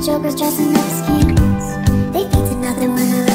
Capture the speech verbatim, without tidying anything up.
the jokers dressing up as kings. They painted another one of